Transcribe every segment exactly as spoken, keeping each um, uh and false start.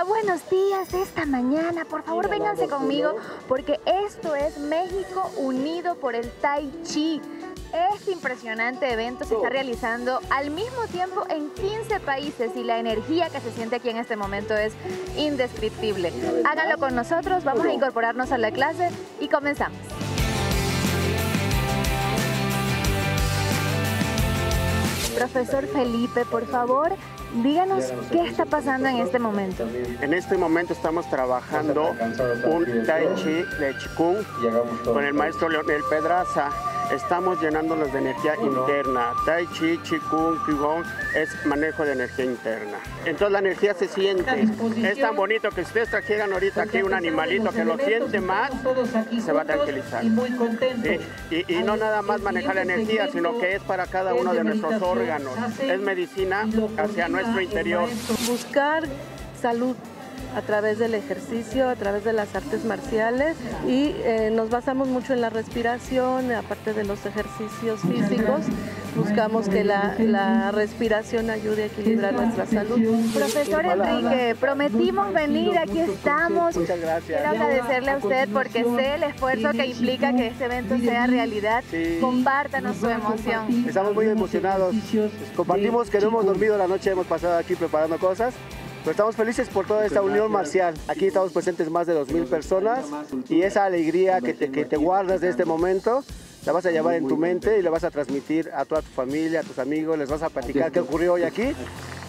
Hola, buenos días de esta mañana. Por favor, vénganse conmigo porque esto es México Unido por el Tai Chi. Este impresionante evento se está realizando al mismo tiempo en quince países y la energía que se siente aquí en este momento es indescriptible. Háganlo con nosotros, vamos a incorporarnos a la clase y comenzamos. Profesor Felipe, por favor, díganos qué está pasando en este momento. En este momento estamos trabajando un Tai Chi de Qigong con el maestro Leonel Pedraza. Estamos llenándonos de energía interna. Tai Chi, Qigong, Qigong es manejo de energía interna. Entonces la energía se siente. Es tan bonito que si ustedes trajeran ahorita aquí un animalito que lo siente más, se va a tranquilizar. Y, y, y no nada más manejar la energía, sino que es para cada uno de nuestros órganos. Es medicina hacia nuestro interior. Buscar salud a través del ejercicio, a través de las artes marciales y eh, nos basamos mucho en la respiración, aparte de los ejercicios físicos, buscamos que la, la respiración ayude a equilibrar nuestra salud. Profesor Enrique, prometimos venir, aquí estamos. Muchas gracias. Quiero agradecerle a usted porque sé el esfuerzo que implica que este evento sea realidad. Sí. Compártanos su emoción. Estamos muy emocionados, compartimos que no hemos dormido la noche, hemos pasado aquí preparando cosas. Pero estamos felices por toda esta unión marcial. Aquí estamos presentes más de dos mil personas y esa alegría que te, que te guardas de este momento la vas a llevar en tu mente y la vas a transmitir a toda tu familia, a tus amigos, les vas a platicar qué ocurrió hoy aquí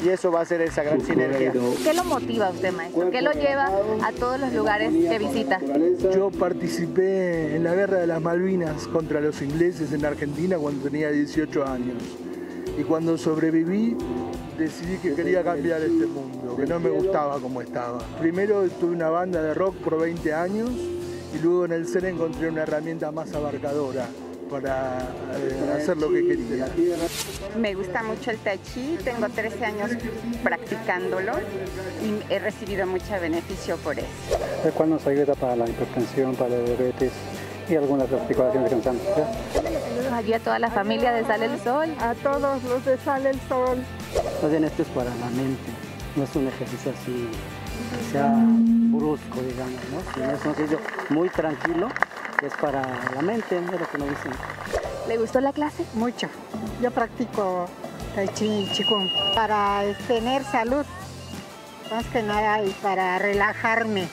y eso va a ser esa gran sinergia. ¿Qué lo motiva a usted, maestro? ¿Qué lo lleva a todos los lugares que visita? Yo participé en la guerra de las Malvinas contra los ingleses en Argentina cuando tenía dieciocho años y cuando sobreviví decidí que quería cambiar este mundo, que no me gustaba como estaba. Primero tuve una banda de rock por veinte años y luego en el C E N encontré una herramienta más abarcadora para eh, hacer lo que quería. Me gusta mucho el Tai Chi, tengo trece años practicándolo y he recibido mucho beneficio por eso. El cual nos ayuda para la hipertensión, para la diabetes y algunas articulaciones cansantes. Aquí a toda la familia de Sale el Sol. A todos los de Sale el Sol. Más bien esto es para la mente, no es un ejercicio así que sea brusco, digamos, ¿no? Sino es un ejercicio muy tranquilo, es para la mente, ¿no? Es lo que nos dicen. ¿Le gustó la clase? Mucho. Yo practico Tai Chi y Qigong para tener salud, más que nada, y para relajarme.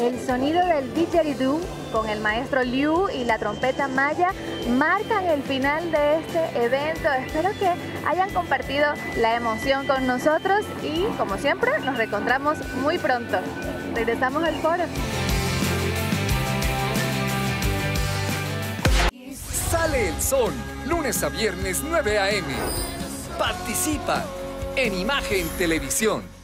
El sonido del didgeridoo con el maestro Liu y la trompeta maya marcan el final de este evento. Espero que hayan compartido la emoción con nosotros y, como siempre, nos reencontramos muy pronto. Regresamos al foro. Sale el Sol, lunes a viernes nueve a m Participa en Imagen Televisión.